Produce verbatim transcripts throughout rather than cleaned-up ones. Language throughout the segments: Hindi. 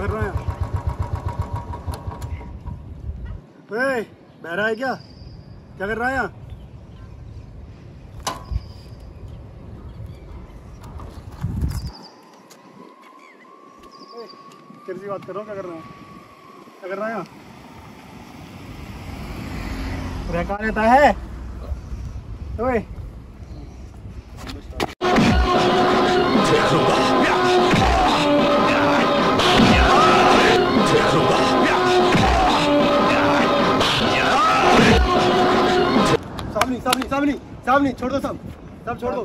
कर रहे हैं? बहरा है क्या? क्या कर रहा है यहाँ? किसी बात कर रहा हूँ, क्या कर रहा है? क्या कर रहा है यहाँ? रेखा लेता है ओए। सामनी सामनी सामनी सामनी छोड़ दो, सब सब छोड़ दो।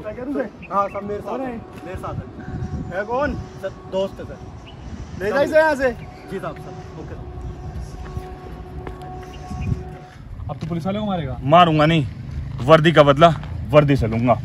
हाँ सब मेरे साथ है, मेरे साथ है। है कौन? दोस्त है सर। ले जाइए यहाँ से। जी साहब साहब ओके। अब तो पुलिस वाले को मारेगा? मारूंगा नहीं, वर्दी का बदला वर्दी से लूंगा।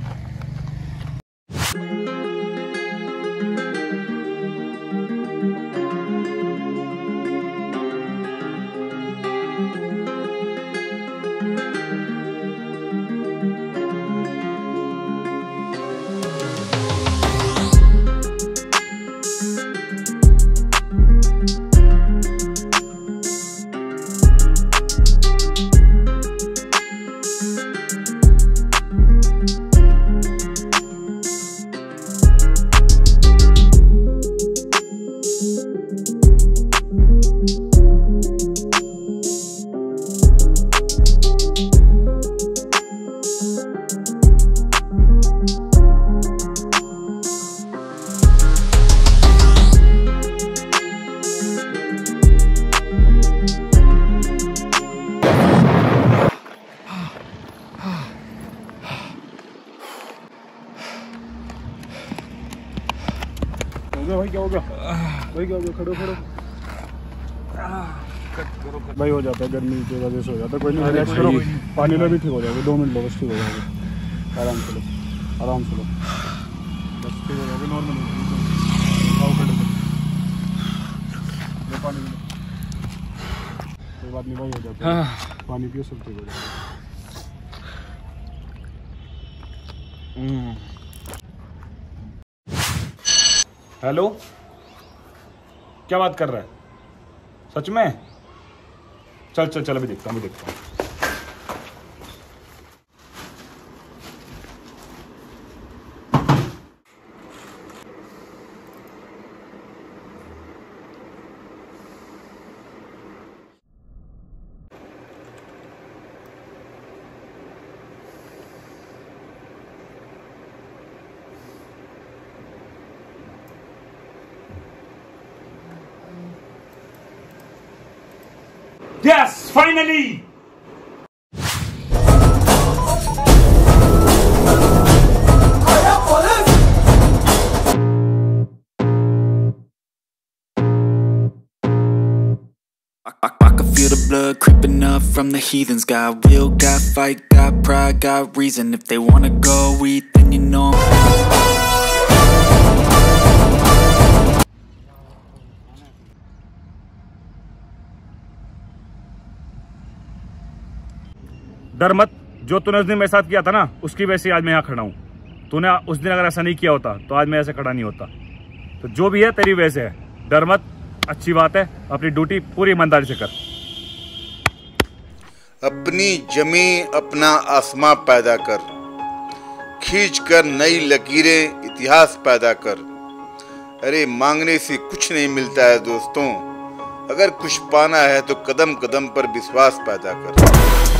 भाई क्या हो गया? भाई क्या हो गया? खड़ो खड़ो भाई, हो जाता है गर्मी की वजह से, हो जाता है। कोई नहीं, रिलैक्स करो, पानी में भी ठीक हो जाएगा। दो मिनट लो, बस ठीक हो जाएगा। आराम से लो, आराम से लो, बस ठीक हो जाएगा, नॉर्मल हो जाएगा। आओ खड़े लो, पानी लो, कोई बात नहीं भाई, हो जाता है। पानी पियो, सब ठीक हो जाएगा। हेलो, क्या बात कर रहा है? सच में? चल चल चल, अभी देखता हूँ, अभी देखता Yes, finally! I, I can feel the blood creeping up from the heathens. Got will, got fight, got pride, got reason. If they wanna go eat, then you know. डर मत, जो तूने उस दिन मेरे साथ किया था ना, उसकी वजह से आज मैं यहाँ खड़ा हूँ। तूने उस दिन अगर ऐसा नहीं किया होता तो आज मैं ऐसे खड़ा नहीं होता। तो जो भी है तेरी वजह से है। डर मत, अच्छी बात है, अपनी ड्यूटी पूरी ईमानदारी से कर। अपनी जमी अपना आसमां पैदा कर, खींच कर नई लकीरें इतिहास पैदा कर। अरे मांगने से कुछ नहीं मिलता है दोस्तों, अगर कुछ पाना है तो कदम कदम पर विश्वास पैदा कर।